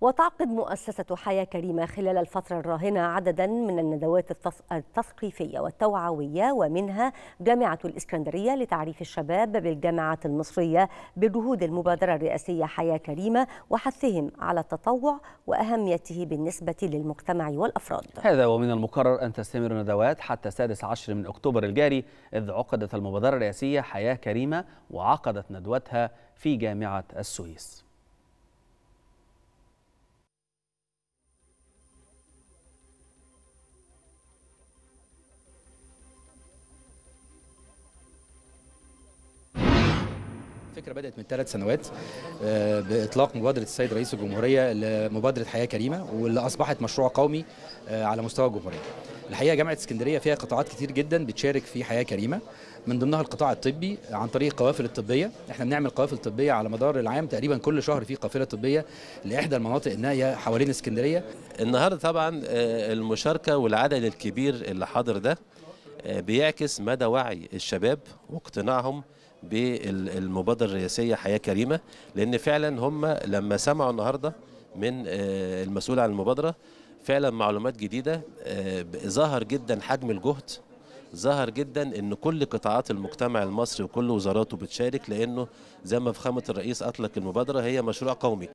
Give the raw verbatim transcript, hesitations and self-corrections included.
وتعقد مؤسسة حياة كريمة خلال الفترة الراهنة عددا من الندوات التثقيفية والتوعوية، ومنها جامعة الإسكندرية لتعريف الشباب بالجامعات المصرية بجهود المبادرة الرئاسية حياة كريمة وحثهم على التطوع وأهميته بالنسبة للمجتمع والأفراد. هذا ومن المقرر أن تستمر الندوات حتى السادس عشر من أكتوبر الجاري، إذ عقدت المبادرة الرئاسية حياة كريمة وعقدت ندوتها في جامعة السويس. الفكرة بدأت من ثلاث سنوات بإطلاق مبادرة السيد رئيس الجمهورية لمبادرة حياة كريمة، واللي أصبحت مشروع قومي على مستوى الجمهورية. الحقيقة جامعة اسكندرية فيها قطاعات كتير جدا بتشارك في حياة كريمة، من ضمنها القطاع الطبي عن طريق القوافل الطبية. احنا بنعمل قوافل طبية على مدار العام، تقريبا كل شهر في قافلة طبية لإحدى المناطق النائية حوالين اسكندرية. النهاردة طبعا المشاركة والعدد الكبير اللي حاضر ده بيعكس مدى وعي الشباب واقتناعهم بالمبادرة الرئاسية حياة كريمة، لأن فعلا هم لما سمعوا النهاردة من المسؤول عن المبادرة فعلا معلومات جديدة، ظهر جدا حجم الجهد، ظهر جدا ان كل قطاعات المجتمع المصري وكل وزاراته بتشارك، لأنه زي ما فخامة الرئيس أطلق المبادرة هي مشروع قومي.